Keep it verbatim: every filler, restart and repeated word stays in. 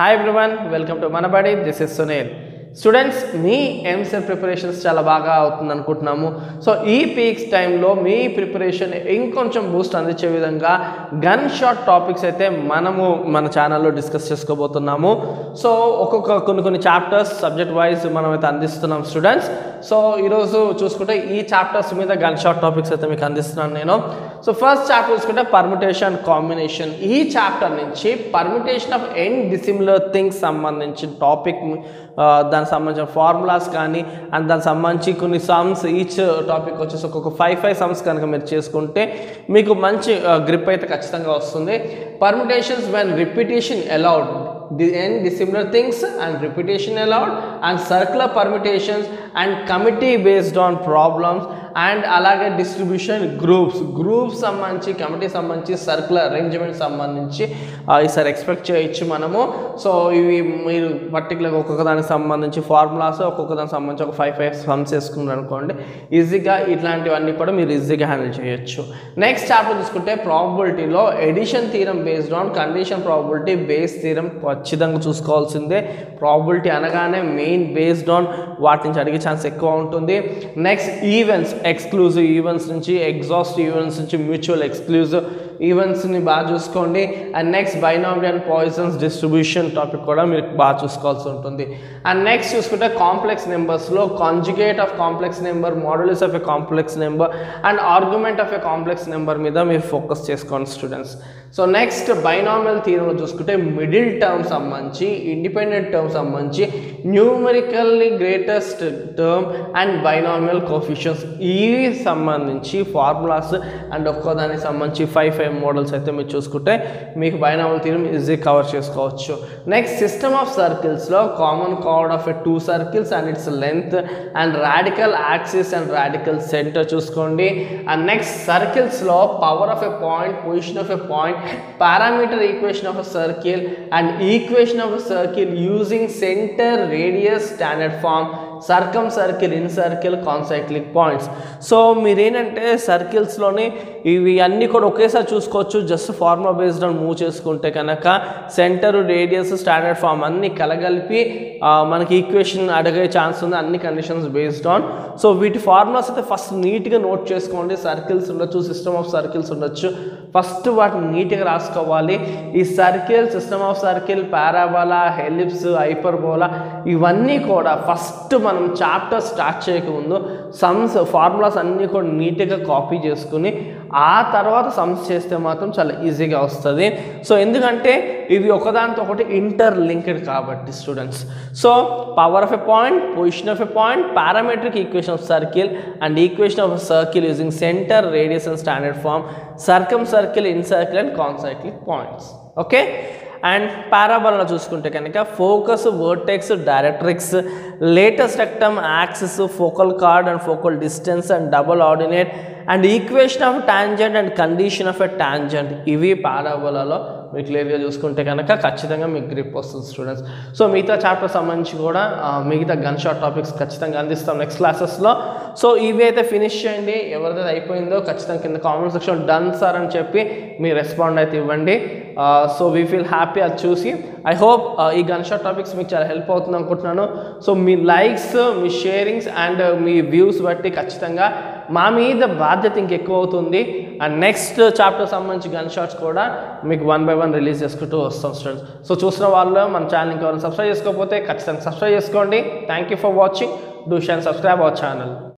Hi everyone, welcome to Manabadi. This is Sunil. Students మీ EAMCET preparations చాలా బాగా అవుతుంది అనుకుంటున్నాము. సో ఈ పీక్స్ టైంలో మీ ప్రిపరేషన్ ఇంకొంచెం బూస్ట్ అందించే విధంగా గన్ షాట్ టాపిక్స్ అయితే మనము మన ఛానల్లో డిస్కస్ చేసుకోబోతున్నాము. సో ఒక్కొక్క కొన్ని కొన్ని చాప్టర్స్ సబ్జెక్ట్ వైజ్ మనమైతే అందిస్తున్నాం స్టూడెంట్స్. సో ఈరోజు చూసుకుంటే ఈ చాప్టర్స్ మీద గన్ షాట్ టాపిక్స్ అయితే మీకు అందిస్తున్నాను నేను. సో ఫస్ట్ చాప్టర్ చూసుకుంటే పర్మిటేషన్ కాంబినేషన్. ఈ చాప్టర్ నుంచి permutation of N dissimilar things సంబంధించిన టాపిక్, దానికి సంబంధించిన ఫార్ములాస్ కానీ అండ్ దానికి సంబంధించి కొన్ని సమ్స్, ఈచ్ టాపిక్ వచ్చేసి ఒక్కొక్క ఫైవ్ ఫైవ్ సమ్స్ కనుక మీరు చేసుకుంటే మీకు మంచి గ్రిప్ అయితే ఖచ్చితంగా వస్తుంది. Permutations when repetition allowed, and dissimilar things and repetition allowed, and circular permutations and committee based on problems, and alage distribution groups groups sambandhi committee sambandhi circular arrangement sambandhi ee sir expect cheyachu manamu. So ivi meeru particular ga okka daniki sambandhi formulas okka daniki sambandhi oka five five sums chestunnaru anukondi, easy ga itlanti vanni kuda meeru easy ga handle cheyachu. Next chapter chusukunte probability lo addition theorem based on condition probability base theorem ఖచ్చితంగా చూసుకోవాల్సిందే. Probability అనగానే main based on వాటి నుంచి అడిగే chance ఎక్కువ ఉంటుంది. Next events, exclusive events నుంచి exhaust events నుంచి మ్యూచువల్ ఎక్స్క్లూజివ్ ఈవెంట్స్ని బాగా చూసుకోండి. And next binomial and Poisson's distribution topic కూడా మీరు బాగా చూసుకోవాల్సి ఉంటుంది. అండ్ నెక్స్ట్ చూసుకుంటే కాంప్లెక్స్ నెంబర్స్లో conjugate of complex number, models of a complex number and argument of a complex number మీద మీరు ఫోకస్ చేసుకోండి స్టూడెంట్స్. సో నెక్స్ట్ బైనామియల్ థియరీలో చూసుకుంటే మిడిల్ టర్మ్ సంబంధించి, ఇండిపెండెంట్ టర్మ్ సంబంధించి, numerically greatest term and binomial coefficients ఇవి సంబంధించి ఫార్ములాస్ అండ్ ఒక్కో దానికి సంబంధించి ఫైవ్ ఫైవ్ మోడల్స్ అయితే మీరు చూసుకుంటే మీకు బైనామియల్ థియరీ ఈజీ కవర్ చేసుకోవచ్చు. నెక్స్ట్ సిస్టమ్ ఆఫ్ సర్కిల్స్లో common chord of a two circles and its length and radical axis and radical centre చూసుకోండి. అండ్ నెక్స్ట్ సర్కిల్స్లో power of a point, position of a point, parameter equation of a circle and equation of a circle using center, radius, standard form, circumcircle, incircle, concyclic points. So మీరేంటంటే సర్కిల్స్లోని ఇవి అన్నీ కూడా ఒకేసారి చూసుకోవచ్చు. Just formula based on move చేసుకుంటే కనుక centre, radius, standard form అన్నీ కలగలిపి మనకి ఈక్వేషన్ అడిగే ఛాన్స్ ఉంది, అన్ని కండిషన్స్ బేస్డ్ ఆన్. సో వీటి ఫార్ములాస్ అయితే ఫస్ట్ నీట్గా నోట్ చేసుకోండి. సర్కిల్స్ ఉండొచ్చు, సిస్టమ్ ఆఫ్ సర్కిల్స్ ఉండొచ్చు, ఫస్ట్ వాటిని నీట్గా రాసుకోవాలి. ఈ circle, system of circle, parabola, ellipse, hyperbola ఇవన్నీ కూడా ఫస్ట్ మనం చాప్టర్ స్టార్ట్ చేయకముందు సమ్స్, ఫార్ములాస్ అన్నీ కూడా నీట్గా కాపీ చేసుకుని ఆ తర్వాత సమ్స్ చేస్తే మాత్రం చాలా ఈజీగా వస్తుంది. సో ఎందుకంటే ఇవి ఒకదానితో ఒకటి ఇంటర్ లింక్డ్ కాబట్టి students. So power of a point, position of a point, parametric equation of circle and equation of circle using centre, radius and standard form, circumcircle, incircle and concyclic points. Okay. And parabola చూసుకుంటే కనుక focus, vertex, directrix, latus rectum, axis, focal chord and focal distance and double ordinate and equation of tangent and condition of a tangent ఇవి పారాబోలాలో మీరు క్లియర్గా చూసుకుంటే కనుక ఖచ్చితంగా మీకు గ్రిప్ వస్తుంది స్టూడెంట్స్. సో మిగతా చాప్టర్ సంబంధించి కూడా మిగతా గన్ షాట్ టాపిక్స్ ఖచ్చితంగా అందిస్తాం నెక్స్ట్ క్లాసెస్లో. సో ఇవి అయితే ఫినిష్ చేయండి. ఎవరిదైతే అయిపోయిందో ఖచ్చితంగా కింద కామెంట్ సెక్షన్ డన్ సార్ అని చెప్పి మీ రెస్పాండ్ అయితే ఇవ్వండి. సో వీ ఫీల్ హ్యాపీ అది చూసి. ఐ హోప్ ఈ గన్ షాట్ టాపిక్స్ మీకు చాలా హెల్ప్ అవుతుంది అనుకుంటున్నాను. సో మీ లైక్స్, మీ షేరింగ్స్ అండ్ మీ వ్యూస్ బట్టి ఖచ్చితంగా మా మీద బాధ్యత ఇంకెక్కువ అవుతుంది. అండ్ నెక్స్ట్ చాప్టర్ సంబంధించి గన్ షాట్స్ కూడా మీకు వన్ బై వన్ రిలీజ్ చేసుకుంటూ వస్తాం స్టూడెంట్స్. సో చూసిన వాళ్ళు మన ఛానల్ ఇంకెవరైనా సబ్స్క్రైబ్ చేసుకోకపోతే ఖచ్చితంగా సబ్స్క్రైబ్ చేసుకోండి. Thank you for watching. Do share and subscribe our channel.